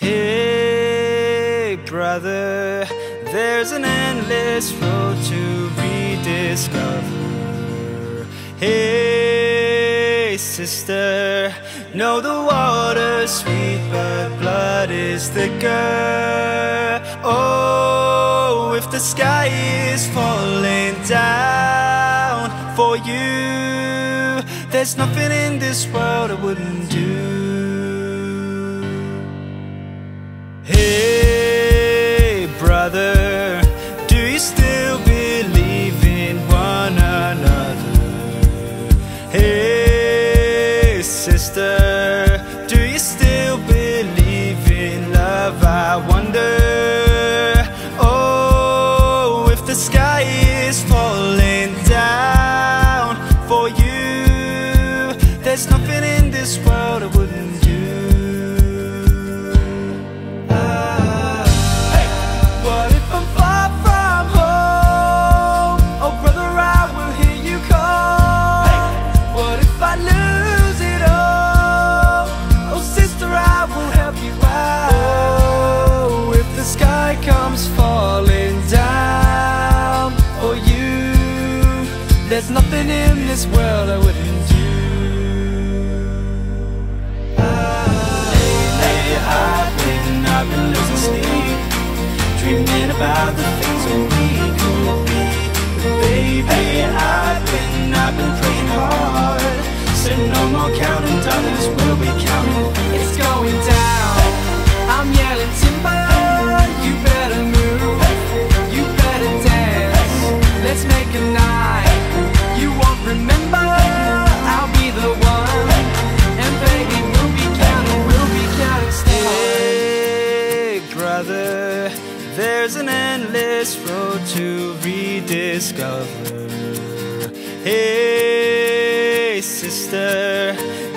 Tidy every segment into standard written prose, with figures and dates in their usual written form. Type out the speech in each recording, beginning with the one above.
Hey brother, there's an endless road to rediscover. Hey sister, know the water's sweet but blood is thicker. Oh, if the sky is falling down for you, there's nothing in this world I wouldn't do. Hey brother, do you still believe in one another? Hey sister, do you still believe in love? I wonder. Oh, if the sky is falling down for you, there's nothing in this world I wouldn't do. There's nothing in this world I wouldn't do. Lately I've been losing sleep, dreaming about the things that we could be. But baby, I've been praying hard, so no more counting dollars, we'll be counting. It's going down, I'm yelling timber. You better move, you better dance, let's make a night. You won't remember, I'll be the one. And baby, we'll be counting stars. Hey brother, there's an endless road to rediscover. Hey sister,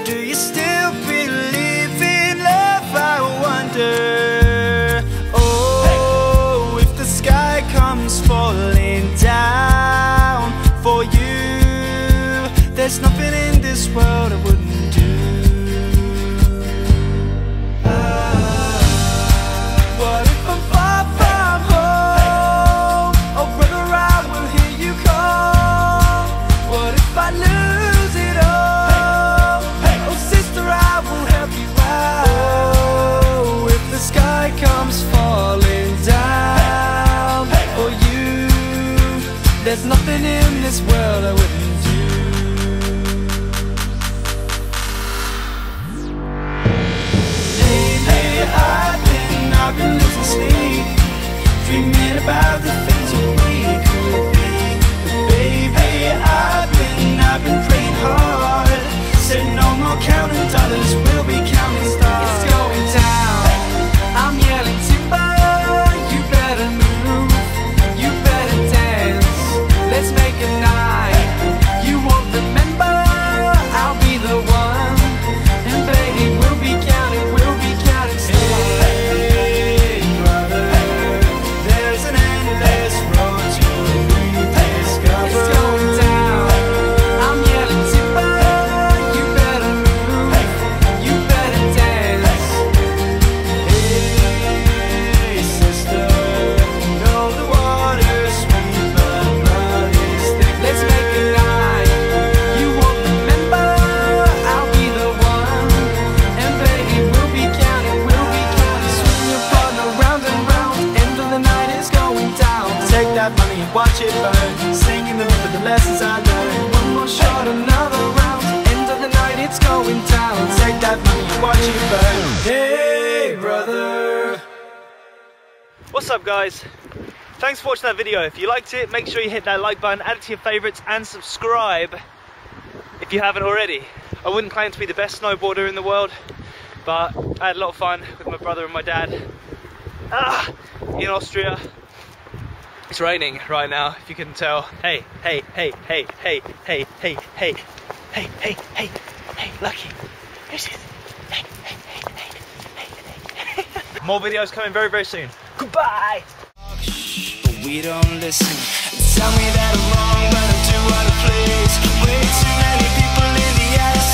do you still believe in love? I wonder. Oh, if the sky comes falling down for you, there's nothing in this world I wouldn't do. What if I'm far from home? Oh brother, I will hear you call. What if I lose it all? Oh sister, I will help you out. Oh, if the sky comes falling down for you, there's nothing in this world I wouldn't do. I've been losing sleep, dreaming about the things that we could be. But baby, I've been praying hard, said no more counting dollars, we'll be counting stars. It's going down, I'm yelling timber. You better move, you better dance, let's make a night. You won't remember, I'll be the one. And baby, we'll be counting stars. Watch it burn, singing the loop of the lessons I learned. One more shot, another round, end of the night, it's going down. Take that money, watch it burn. Hey brother. What's up guys? Thanks for watching that video. If you liked it, make sure you hit that like button, add it to your favorites and subscribe if you haven't already. I wouldn't claim to be the best snowboarder in the world, but I had a lot of fun with my brother and my dad in Austria. It's raining right now, if you can tell. Hey, hey, hey, hey, hey, hey, hey, hey, hey, hey, hey, hey, Lucky. Who's this? Hey, hey, hey, hey, hey, hey. More videos coming very, very soon. Goodbye. But we don't listen. Tell me that I'm wrong, but I do what I please. Way too many people in the ass.